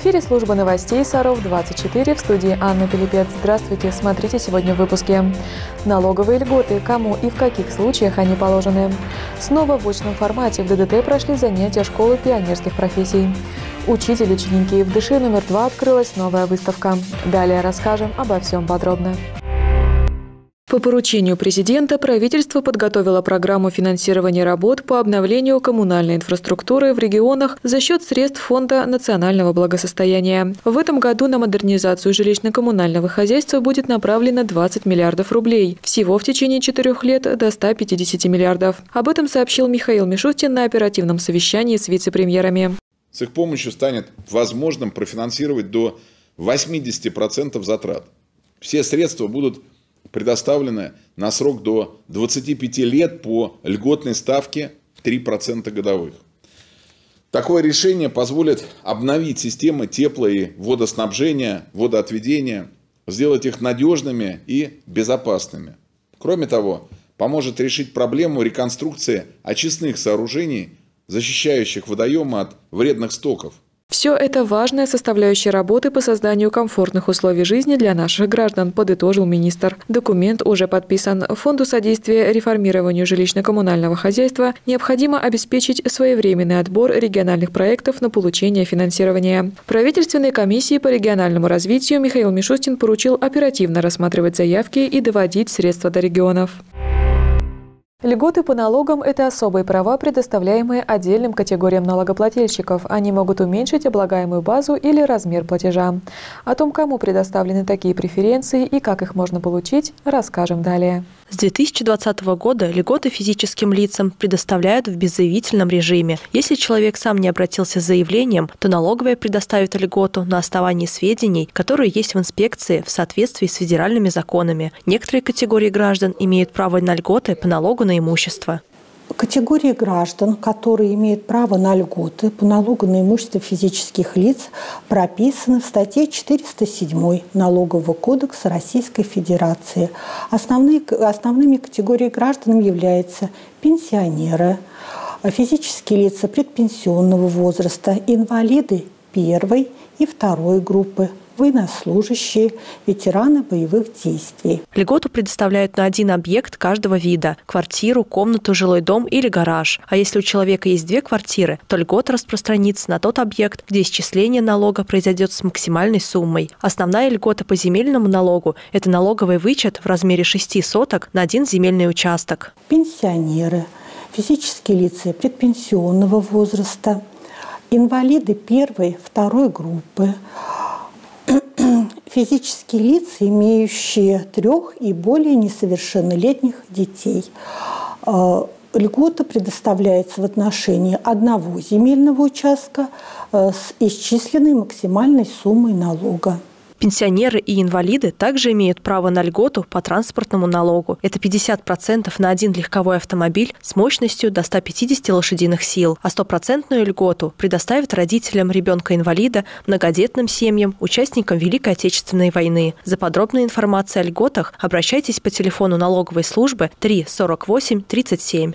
эфире служба новостей Саров-24, в студии Анна Пилипец. Здравствуйте, смотрите сегодня в выпуске. Налоговые льготы, кому и в каких случаях они положены. Снова в очном формате в ДДТ прошли занятия школы пионерских профессий. Учитель, ученики, в ДШИ номер 2 открылась новая выставка. Далее расскажем обо всем подробно. По поручению президента правительство подготовило программу финансирования работ по обновлению коммунальной инфраструктуры в регионах за счет средств Фонда национального благосостояния. В этом году на модернизацию жилищно-коммунального хозяйства будет направлено 20 миллиардов рублей. Всего в течение 4 лет до 150 миллиардов. Об этом сообщил Михаил Мишустин на оперативном совещании с вице-премьерами. С их помощью станет возможным профинансировать до 80% затрат. Все средства будут предоставлены на срок до 25 лет по льготной ставке 3% годовых. Такое решение позволит обновить системы тепло- и водоснабжения, водоотведения, сделать их надежными и безопасными. Кроме того, поможет решить проблему реконструкции очистных сооружений, защищающих водоемы от вредных стоков. Все это важная составляющая работы по созданию комфортных условий жизни для наших граждан, подытожил министр. Документ уже подписан. Фонду содействия реформированию жилищно-коммунального хозяйства необходимо обеспечить своевременный отбор региональных проектов на получение финансирования. Правительственной комиссии по региональному развитию Михаил Мишустин поручил оперативно рассматривать заявки и доводить средства до регионов. Льготы по налогам – это особые права, предоставляемые отдельным категориям налогоплательщиков. Они могут уменьшить облагаемую базу или размер платежа. О том, кому предоставлены такие преференции и как их можно получить, расскажем далее. С 2020 года льготы физическим лицам предоставляют в беззаявительном режиме. Если человек сам не обратился с заявлением, то налоговая предоставит льготу на основании сведений, которые есть в инспекции в соответствии с федеральными законами. Некоторые категории граждан имеют право на льготы по налогу на имущество. Категории граждан, которые имеют право на льготы по налогу на имущество физических лиц, прописаны в статье 407 Налогового кодекса Российской Федерации. Основными категориями граждан являются пенсионеры, физические лица предпенсионного возраста, инвалиды первой и второй группы, военнослужащие, ветераны боевых действий. Льготу предоставляют на один объект каждого вида – квартиру, комнату, жилой дом или гараж. А если у человека есть 2 квартиры, то льгота распространится на тот объект, где исчисление налога произойдет с максимальной суммой. Основная льгота по земельному налогу – это налоговый вычет в размере 6 соток на 1 земельный участок. Пенсионеры, физические лица предпенсионного возраста, инвалиды 1-й, 2-й группы, физические лица, имеющие 3 и более несовершеннолетних детей. Льгота предоставляется в отношении 1 земельного участка с исчисленной максимальной суммой налога. Пенсионеры и инвалиды также имеют право на льготу по транспортному налогу. Это 50% на 1 легковой автомобиль с мощностью до 150 лошадиных сил. А 100-процентную льготу предоставят родителям ребенка-инвалида, многодетным семьям, участникам Великой Отечественной войны. За подробной информацией о льготах обращайтесь по телефону налоговой службы 3 48 37.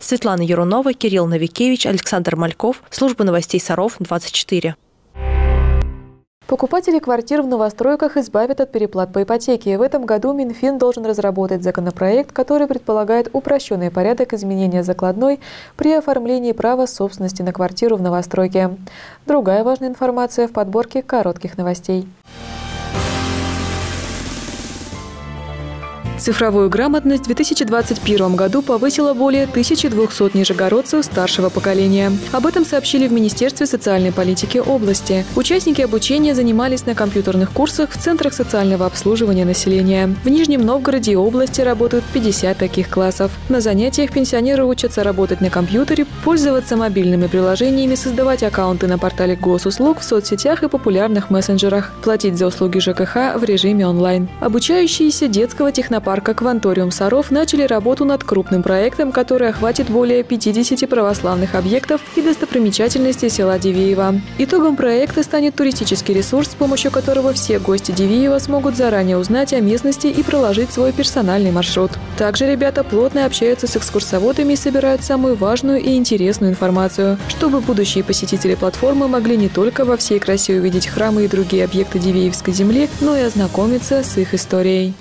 Светлана Ерунова, Кирилл Новикевич, Александр Мальков. Служба новостей Саров, 24. Покупатели квартир в новостройках избавят от переплат по ипотеке. В этом году Минфин должен разработать законопроект, который предполагает упрощенный порядок изменения закладной при оформлении права собственности на квартиру в новостройке. Другая важная информация в подборке коротких новостей. Цифровую грамотность в 2021 году повысила более 1200 нижегородцев старшего поколения. Об этом сообщили в Министерстве социальной политики области. Участники обучения занимались на компьютерных курсах в центрах социального обслуживания населения. В Нижнем Новгороде и области работают 50 таких классов. На занятиях пенсионеры учатся работать на компьютере, пользоваться мобильными приложениями, создавать аккаунты на портале госуслуг, в соцсетях и популярных мессенджерах, платить за услуги ЖКХ в режиме онлайн. Обучающиеся детского технопарка парка «Кванториум Саров» начали работу над крупным проектом, который охватит более 50 православных объектов и достопримечательностей села Дивеево. Итогом проекта станет туристический ресурс, с помощью которого все гости Дивеева смогут заранее узнать о местности и проложить свой персональный маршрут. Также ребята плотно общаются с экскурсоводами и собирают самую важную и интересную информацию, чтобы будущие посетители платформы могли не только во всей красе увидеть храмы и другие объекты Дивеевской земли, но и ознакомиться с их историей.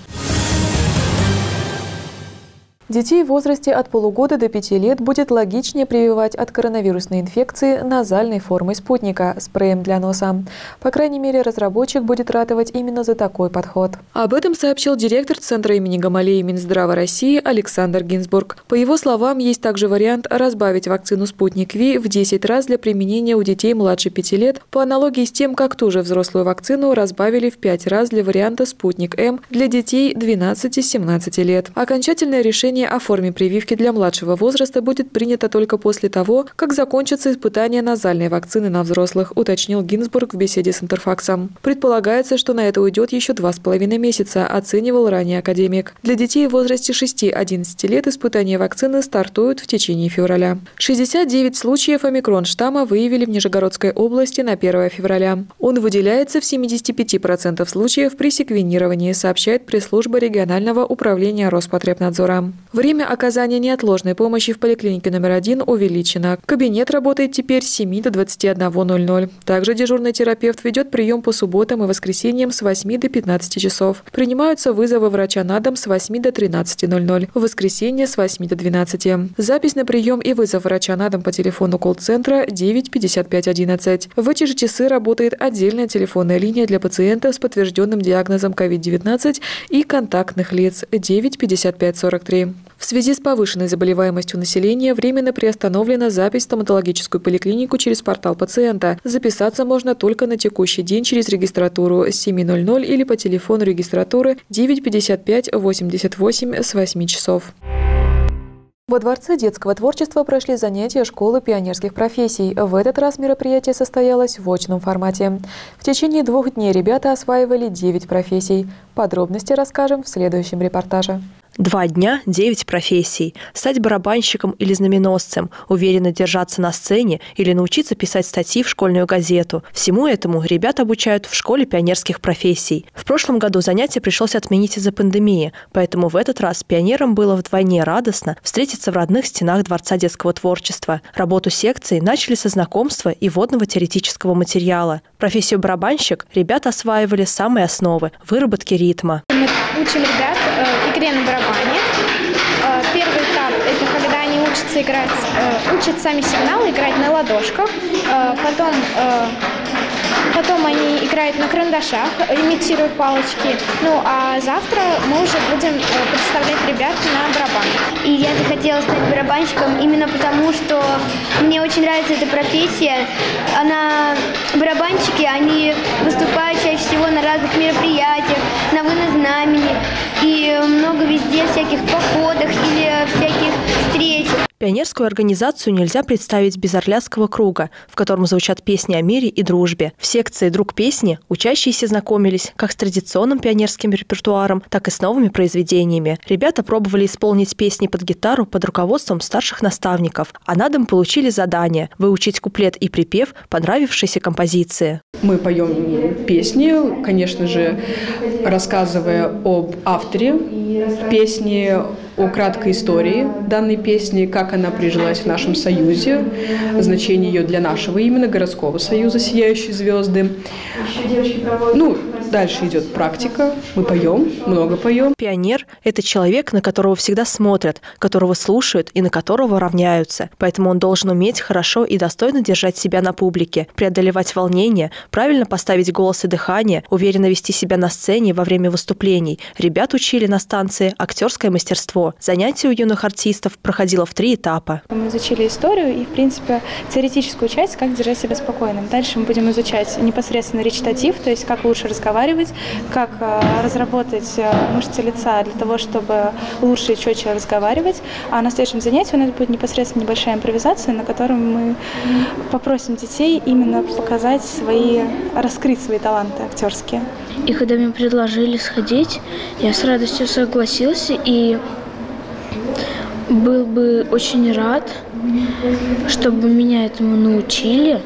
Детей в возрасте от полугода до 5 лет будет логичнее прививать от коронавирусной инфекции назальной формой спутника – спреем для носа. По крайней мере, разработчик будет ратовать именно за такой подход. Об этом сообщил директор Центра имени Гамалеи Минздрава России Александр Гинзбург. По его словам, есть также вариант разбавить вакцину «Спутник Ви» в 10 раз для применения у детей младше 5 лет, по аналогии с тем, как ту же взрослую вакцину разбавили в 5 раз для варианта «Спутник М» для детей 12-17 лет. Окончательное решение о форме прививки для младшего возраста будет принято только после того, как закончатся испытания назальной вакцины на взрослых, уточнил Гинзбург в беседе с Интерфаксом. Предполагается, что на это уйдет еще 2,5 месяца, оценивал ранее академик. Для детей в возрасте 6-11 лет испытания вакцины стартуют в течение февраля. 69 случаев омикрон-штамма выявили в Нижегородской области на 1 февраля. Он выделяется в 75% случаев при секвенировании, сообщает пресс-служба регионального управления Роспотребнадзора. Время оказания неотложной помощи в поликлинике номер 1 увеличено. Кабинет работает теперь с 7 до 21:00. Также дежурный терапевт ведет прием по субботам и воскресеньям с 8 до 15 часов. Принимаются вызовы врача на дом с 8 до 13:00, в воскресенье с 8 до 12. Запись на прием и вызов врача на дом по телефону колл-центра 95511. В эти же часы работает отдельная телефонная линия для пациентов с подтвержденным диагнозом COVID-19 и контактных лиц 95543. В связи с повышенной заболеваемостью населения временно приостановлена запись в стоматологическую поликлинику через портал пациента. Записаться можно только на текущий день через регистратуру с 7:00 или по телефону регистратуры 95588 с 8 часов. Во Дворце детского творчества прошли занятия школы пионерских профессий. В этот раз мероприятие состоялось в очном формате. В течение 2 дней ребята осваивали 9 профессий. Подробности расскажем в следующем репортаже. 2 дня, 9 профессий. Стать барабанщиком или знаменосцем, уверенно держаться на сцене или научиться писать статьи в школьную газету. Всему этому ребят обучают в школе пионерских профессий. В прошлом году занятия пришлось отменить из-за пандемии, поэтому в этот раз пионерам было вдвойне радостно встретиться в родных стенах Дворца детского творчества. Работу секции начали со знакомства и вводного теоретического материала. Профессию барабанщик ребята осваивали с самой основы – выработки ритма. Мы учим ребят игре на барабане. Первый этап – это когда они учатся играть, учат сами сигналы, играть на ладошках. Потом они играют на карандашах, имитируют палочки. Ну, а завтра мы уже будем представлять ребят на барабан. И я захотела стать барабанщиком именно потому, что мне очень нравится эта профессия. Барабанщики, они выступают чаще всего на разных мероприятиях, на Знамени и много везде всяких походах или всяких встреч. Пионерскую организацию нельзя представить без Орляцкого круга, в котором звучат песни о мире и дружбе. В секции «Друг песни» учащиеся знакомились как с традиционным пионерским репертуаром, так и с новыми произведениями. Ребята пробовали исполнить песни под гитару под руководством старших наставников, а на дом получили задание – выучить куплет и припев понравившейся композиции. Мы поем песни, конечно же, рассказывая об авторе песни, о краткой истории данной песни, как она прижилась в нашем союзе, значение ее для нашего именно городского союза «Сияющие звезды». Ну, дальше идет практика. Мы поем, много поем. Пионер – это человек, на которого всегда смотрят, которого слушают и на которого равняются. Поэтому он должен уметь хорошо и достойно держать себя на публике, преодолевать волнение, правильно поставить голос и дыхание, уверенно вести себя на сцене во время выступлений. Ребят учили на станции актерское мастерство. Занятие у юных артистов проходило в 3 этапа. Мы изучили историю и, в принципе, теоретическую часть, как держать себя спокойным. Дальше мы будем изучать непосредственно речитатив, то есть как лучше разговаривать, как разработать мышцы лица для того, чтобы лучше и четче разговаривать. А на следующем занятии у нас будет непосредственно небольшая импровизация, на которой мы попросим детей именно показать раскрыть свои таланты актерские. И когда мне предложили сходить, я с радостью согласился и был бы очень рад, чтобы меня этому научили,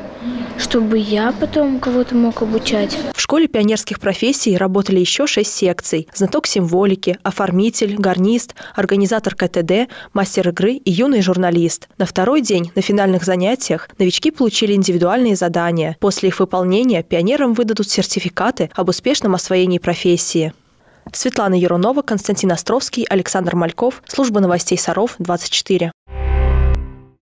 чтобы я потом кого-то мог обучать. В школе пионерских профессий работали еще 6 секций. Знаток символики, оформитель, гарнист, организатор КТД, мастер игры и юный журналист. На второй день на финальных занятиях новички получили индивидуальные задания. После их выполнения пионерам выдадут сертификаты об успешном освоении профессии. Светлана Ерунова, Константин Островский, Александр Мальков. Служба новостей Саров, 24.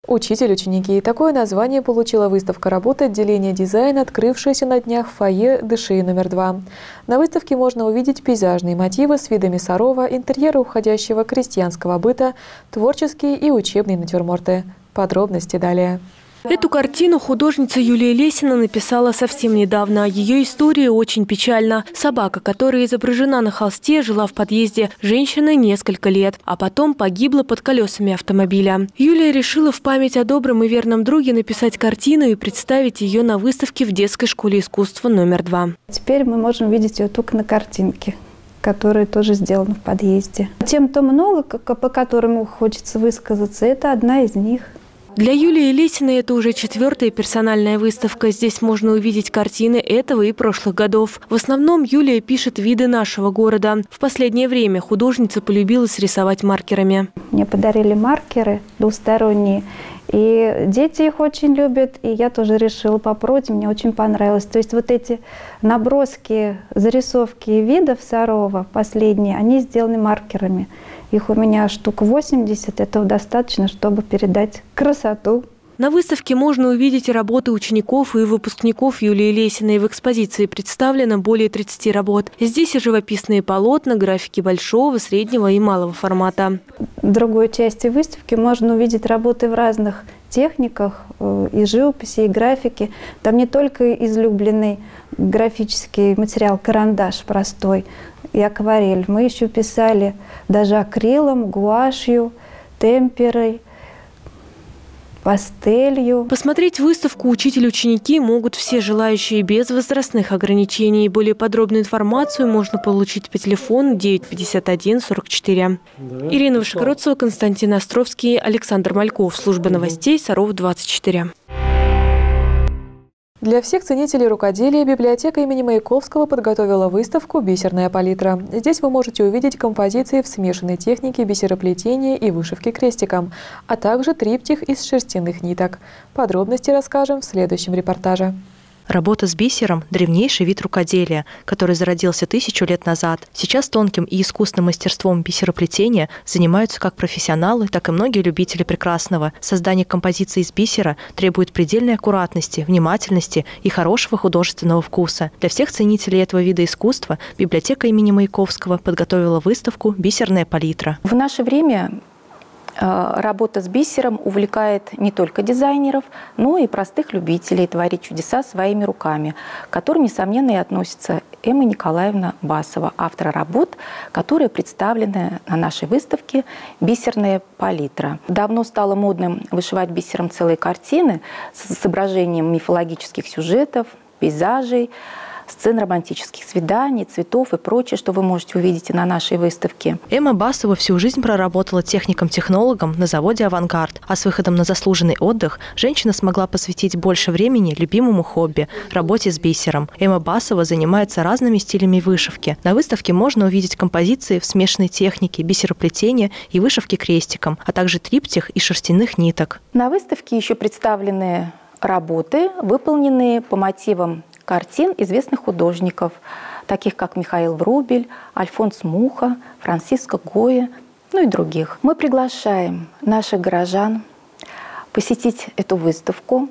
«Учитель, ученики» – такое название получила выставка работы отделения дизайна, открывшаяся на днях в фойе ДШИ №2. На выставке можно увидеть пейзажные мотивы с видами Сарова, интерьеры уходящего крестьянского быта, творческие и учебные натюрморты. Подробности далее. Эту картину художница Юлия Лесина написала совсем недавно. Ее история очень печальна. Собака, которая изображена на холсте, жила в подъезде женщины несколько лет, а потом погибла под колесами автомобиля. Юлия решила в память о добром и верном друге написать картину и представить ее на выставке в детской школе искусства №2. Теперь мы можем видеть ее только на картинке, которые тоже сделаны в подъезде. Тем-то много, по которым хочется высказаться, это одна из них. Для Юлии Лесиной это уже 4-я персональная выставка. Здесь можно увидеть картины этого и прошлых годов. В основном Юлия пишет виды нашего города. В последнее время художница полюбилась рисовать маркерами. Мне подарили маркеры двусторонние. И дети их очень любят, и я тоже решила попробовать, мне очень понравилось. То есть вот эти наброски, зарисовки видов Сарова, последние, они сделаны маркерами. Их у меня штук 80, этого достаточно, чтобы передать красоту. На выставке можно увидеть работы учеников и выпускников Юлии Лесиной. В экспозиции представлено более 30 работ. Здесь и живописные полотна, графики большого, среднего и малого формата. В другой части выставки можно увидеть работы в разных техниках, и живописи, и графики. Там не только излюбленный графический материал, карандаш простой и акварель. Мы еще писали даже акрилом, гуашью, темперой, пастелью. Посмотреть выставку «Учитель-ученики» могут все желающие без возрастных ограничений. Более подробную информацию можно получить по телефону 951-44. Ирина Вышегородцева, Константин Островский, Александр Мальков. Служба новостей Саров, 24. Для всех ценителей рукоделия библиотека имени Маяковского подготовила выставку «Бисерная палитра». Здесь вы можете увидеть композиции в смешанной технике бисероплетения и вышивки крестиком, а также триптих из шерстяных ниток. Подробности расскажем в следующем репортаже. Работа с бисером – древнейший вид рукоделия, который зародился 1000 лет назад. Сейчас тонким и искусным мастерством бисероплетения занимаются как профессионалы, так и многие любители прекрасного. Создание композиции из бисера требует предельной аккуратности, внимательности и хорошего художественного вкуса. Для всех ценителей этого вида искусства библиотека имени Маяковского подготовила выставку «Бисерная палитра». В наше время работа с бисером увлекает не только дизайнеров, но и простых любителей творить чудеса своими руками, к которым, несомненно, и относится Эмма Николаевна Басова, автора работ, которые представлены на нашей выставке «Бисерная палитра». Давно стало модным вышивать бисером целые картины с изображением мифологических сюжетов, пейзажей, сцен романтических свиданий, цветов и прочее, что вы можете увидеть и на нашей выставке. Эмма Басова всю жизнь проработала техником-технологом на заводе «Авангард», а с выходом на заслуженный отдых женщина смогла посвятить больше времени любимому хобби – работе с бисером. Эмма Басова занимается разными стилями вышивки. На выставке можно увидеть композиции в смешанной технике бисероплетения и вышивки крестиком, а также триптих и шерстяных ниток. На выставке еще представлены работы, выполненные по мотивам картин известных художников, таких как Михаил Врубель, Альфонс Муха, Франсиско Гойя, ну и других. Мы приглашаем наших горожан посетить эту выставку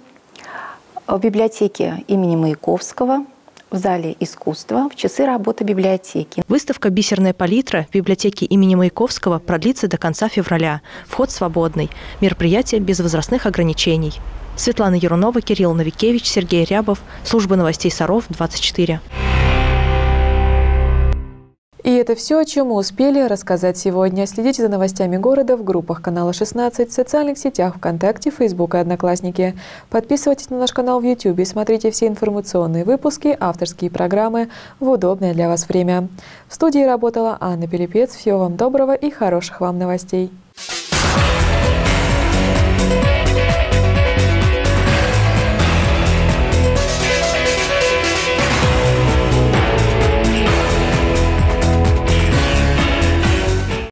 в библиотеке имени Маяковского в зале искусства в часы работы библиотеки. Выставка «Бисерная палитра» в библиотеке имени Маяковского продлится до конца февраля. Вход свободный. Мероприятие без возрастных ограничений. Светлана Ерунова, Кирилл Новикевич, Сергей Рябов. Служба новостей Саров, 24. И это все, о чем мы успели рассказать сегодня. Следите за новостями города в группах канала 16, в социальных сетях ВКонтакте, Facebook и Одноклассники. Подписывайтесь на наш канал в YouTube и смотрите все информационные выпуски, авторские программы в удобное для вас время. В студии работала Анна Пилипец. Всего вам доброго и хороших вам новостей.